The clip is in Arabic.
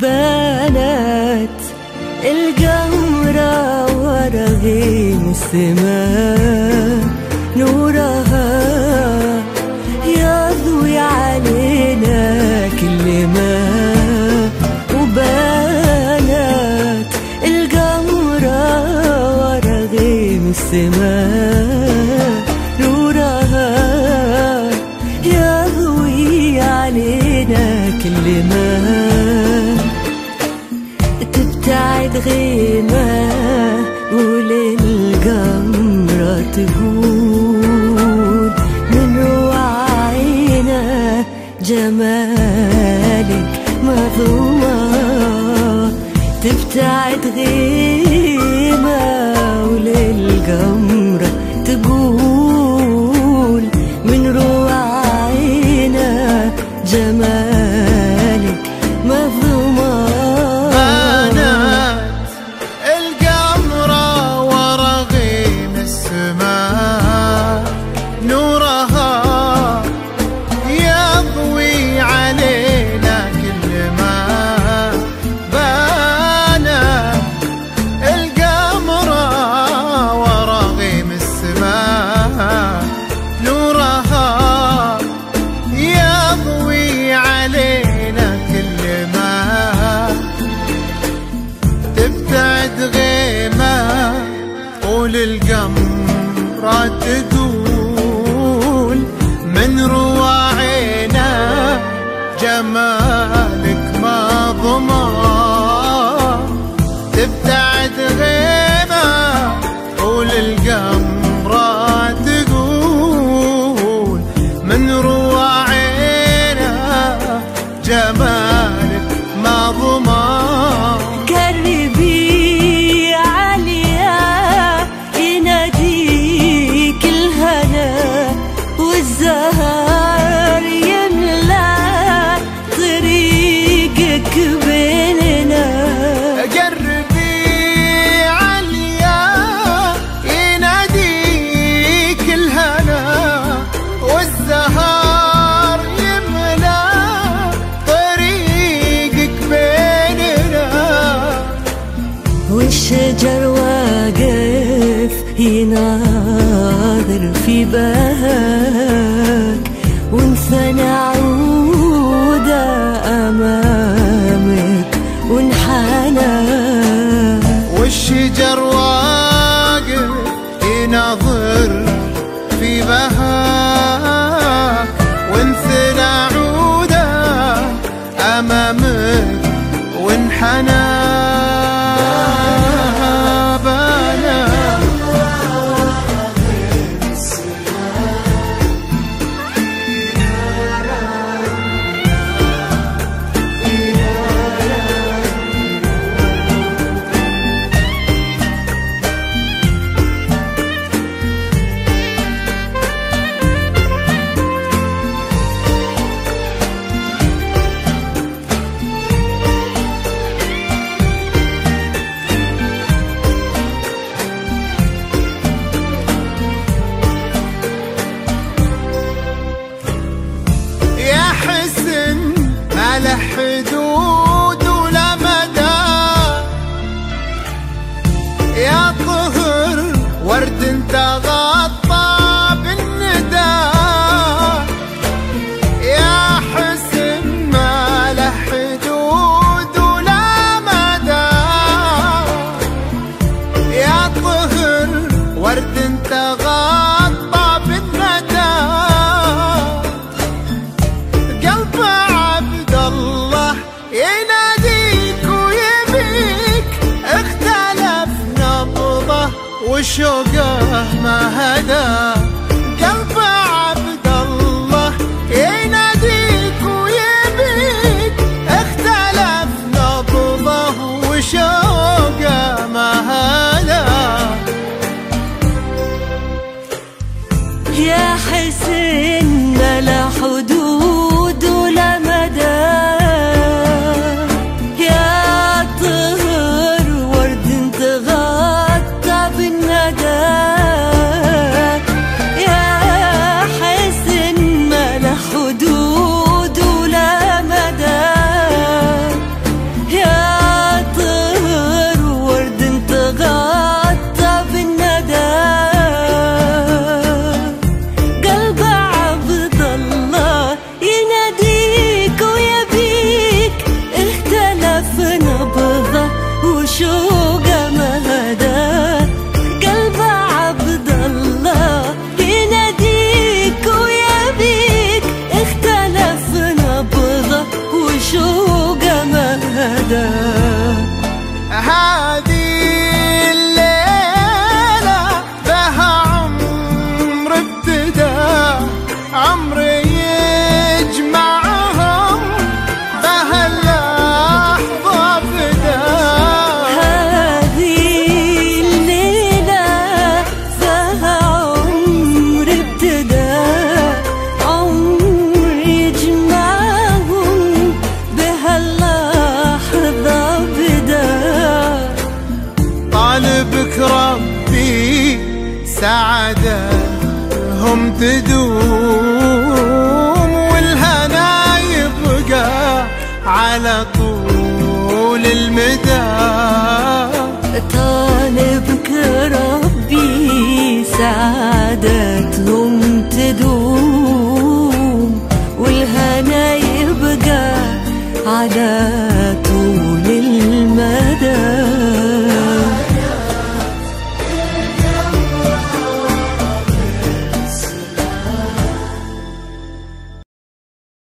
بانت الجمرة ورغيم السماء نورها يضوي علينا كل ما. وبانت الجمرة ورغيم السماء نورها يضوي علينا كل ما. تبتعد غيمة وللجمرة تهون من روعينا جمالك مظلومة. تبتعد غيمة وللجمرة تقول من روعينا جمالك مظلومة. للجمرة تقول من رواعينا جمالك ما ضمى. تبتعد غيمة وللجمرة تقول من رواعينا جمالك ما ضمى. والشجر واقف يناظر في بهاك ونسى نعود أمامك ونحنى. والشجر واقف يناظر في بهاك ونسى نعود أمامك ونحنى. تغطى بالندى قلب عبد الله يناديك ويبيك. اختلف نبضه وشوقه ما هدى قلب عبد الله يناديك ويبيك. اختلف نبضه وشوقه ما هدى. يا حسين ما لا حدود ولا مدى، يا طهر ورد انت غطى بالندى. يا حسين ما لا حدود ولا مدى، يا طهر ورد انت غطى بالندى. هذه الليلة بها عمر ابتدى، عمري يجمعهم بها اللحظة فدا. هذه الليلة بها عمر ابتدى، عمر يجمعهم بها اللحظة. طالبك ربي سعادتهم تدوم، والهنا يبقى على طول المدى.